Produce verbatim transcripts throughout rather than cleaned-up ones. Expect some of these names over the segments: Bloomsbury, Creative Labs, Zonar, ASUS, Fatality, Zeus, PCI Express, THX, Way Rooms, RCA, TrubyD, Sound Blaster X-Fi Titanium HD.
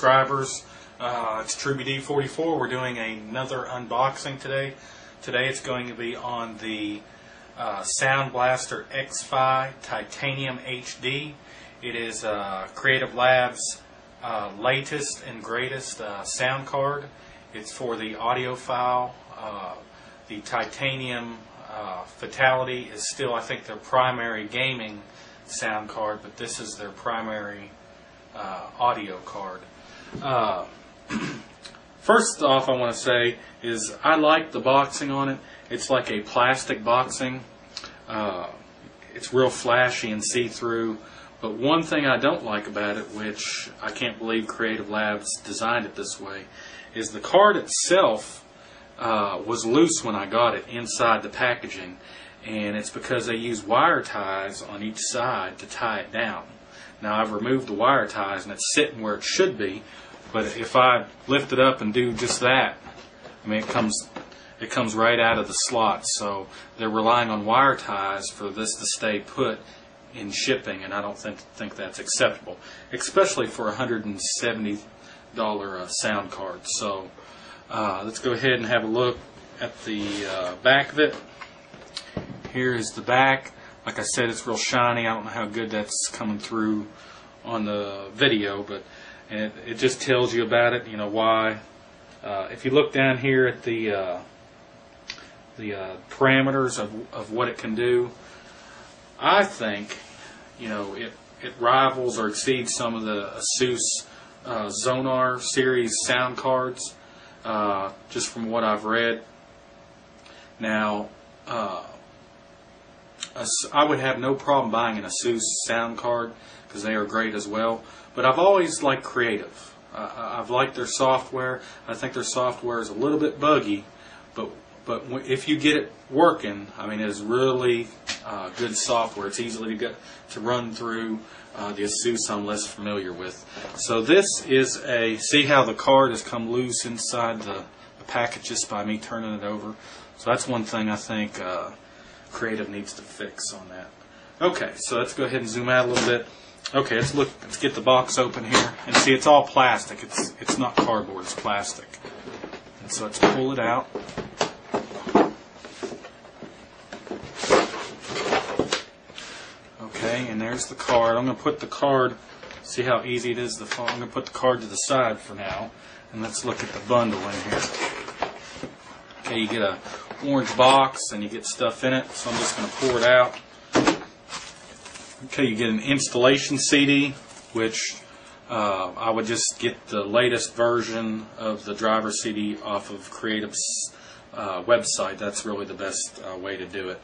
subscribers uh, to TrubyD forty-four. We're doing another unboxing today. Today it's going to be on the uh, Sound Blaster X-Fi Titanium H D. It is uh, Creative Labs' uh, latest and greatest uh, sound card. It's for the audiophile. Uh, the Titanium uh, Fatality is still, I think, their primary gaming sound card, but this is their primary uh, audio card. Uh, first off, I want to say is I like the boxing on it. It's like a plastic boxing. Uh, it's real flashy and see-through. But one thing I don't like about it, which I can't believe Creative Labs designed it this way, is the card itself uh, was loose when I got it inside the packaging. And it's because they use wire ties on each side to tie it down. Now I've removed the wire ties and it's sitting where it should be, but if I lift it up and do just that, I mean it comes it comes right out of the slot. So they're relying on wire ties for this to stay put in shipping, and I don't think think that's acceptable, especially for a one hundred seventy dollar uh, sound card. So uh, let's go ahead and have a look at the uh, back of it. Here is the back. Like I said, it's real shiny. I don't know how good that's coming through on the video, but it, it just tells you about it, you know, why. Uh, if you look down here at the uh, the uh, parameters of, of what it can do, I think, you know, it, it rivals or exceeds some of the ASUS uh, Zonar series sound cards, uh, just from what I've read. Now, uh, I would have no problem buying an ASUS sound card because they are great as well. But I've always liked Creative. Uh, I've liked their software. I think their software is a little bit buggy, but but if you get it working, I mean, it is really uh, good software. It's easily to get to run through. Uh, the ASUS I'm less familiar with. So this is a. See how the card has come loose inside the, the package just by me turning it over. So that's one thing I think. Uh, Creative needs to fix on that. Okay, so let's go ahead and zoom out a little bit. Okay, let's look. Let's get the box open here and see. It's all plastic. It's it's not cardboard. It's plastic. And so let's pull it out. Okay, and there's the card. I'm going to put the card. See how easy it is to fall. I'm going to put the card to the side for now, and let's look at the bundle in here. Okay, you get a orange box and you get stuff in it, so I'm just going to pour it out. Okay, you get an installation C D, which uh, I would just get the latest version of the driver C D off of Creative's uh, website. That's really the best uh, way to do it.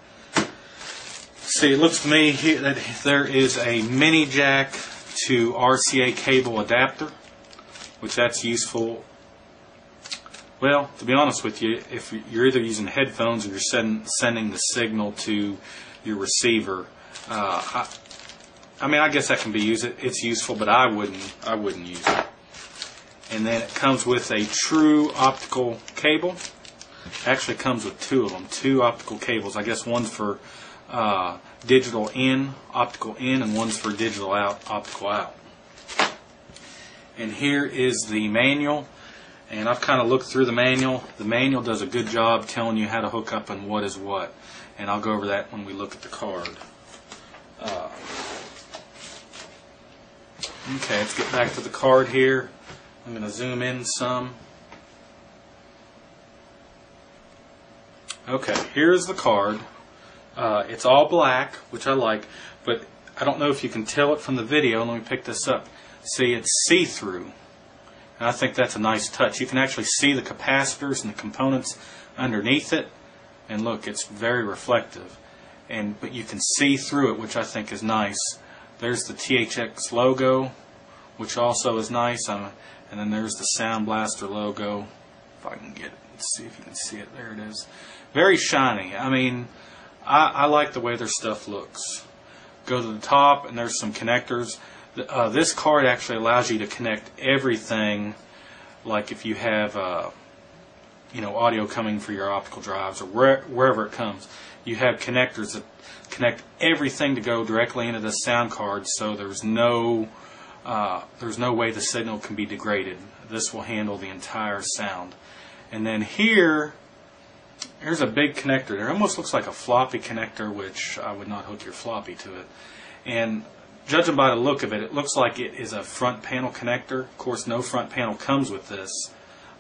See, it looks to me here that there is a mini jack to R C A cable adapter, which that's useful. Well, to be honest with you, if you're either using headphones or you're send, sending the signal to your receiver, uh, I, I mean, I guess that can be used. It's useful, but I wouldn't. I wouldn't use it. And then it comes with a true optical cable. It actually comes with two of them, two optical cables. I guess one's for uh, digital in, optical in, and one's for digital out, optical out. And here is the manual. And I've kind of looked through the manual. The manual does a good job telling you how to hook up and what is what. And I'll go over that when we look at the card. Uh, okay, let's get back to the card here. I'm going to zoom in some. Okay, here's the card. Uh, it's all black, which I like. But I don't know if you can tell it from the video. Let me pick this up. See, it's see-through. And I think that's a nice touch. You can actually see the capacitors and the components underneath it. And look, it's very reflective. And but you can see through it, which I think is nice. There's the T H X logo, which also is nice. Um, and then there's the Sound Blaster logo. If I can get it. Let's see if you can see it. There it is. Very shiny. I mean, I, I like the way their stuff looks. Go to the top, and there's some connectors. Uh, this card actually allows you to connect everything, like if you have uh, you know, audio coming for your optical drives or where, wherever it comes. You have connectors that connect everything to go directly into the sound card, so there's no uh, there's no way the signal can be degraded. This will handle the entire sound. And then here, here's a big connector. There almost looks like a floppy connector, which I would not hook your floppy to it. And judging by the look of it, it looks like it is a front panel connector. Of course, no front panel comes with this,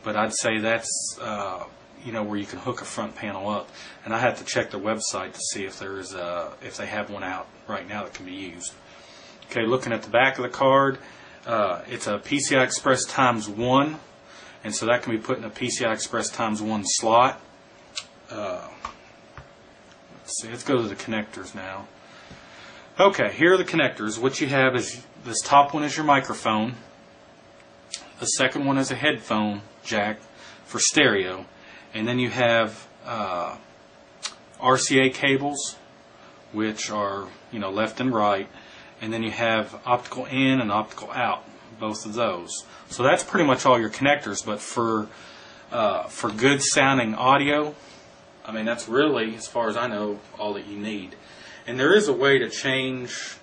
but I'd say that's uh, you know, where you can hook a front panel up. And I have to check their website to see if there's a, if they have one out right now that can be used. Okay, looking at the back of the card, uh, it's a P C I Express times one, and so that can be put in a P C I Express times one slot. Uh, let's see, let's go to the connectors now. Okay, here are the connectors. What you have is, this top one is your microphone, the second one is a headphone jack for stereo, and then you have uh, R C A cables, which are, you know, left and right, and then you have optical in and optical out, both of those. So that's pretty much all your connectors, but for uh, for good sounding audio, I mean, that's really, as far as I know, all that you need. And there is a way to change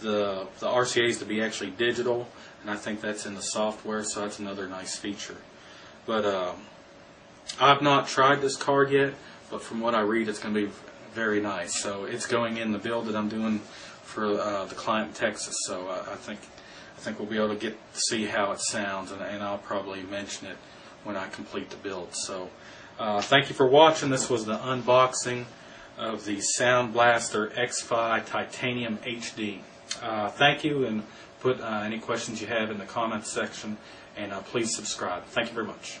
the, the R C As to be actually digital, and I think that's in the software, so that's another nice feature. But uh, I've not tried this card yet, but from what I read, it's going to be very nice. So it's going in the build that I'm doing for uh, the client in Texas, so I, I think I think we'll be able to get to see how it sounds, and, and I'll probably mention it when I complete the build. So. Uh, thank you for watching. This was the unboxing of the Sound Blaster X-Fi Titanium H D. Uh, thank you, and put uh, any questions you have in the comments section, and uh, please subscribe. Thank you very much.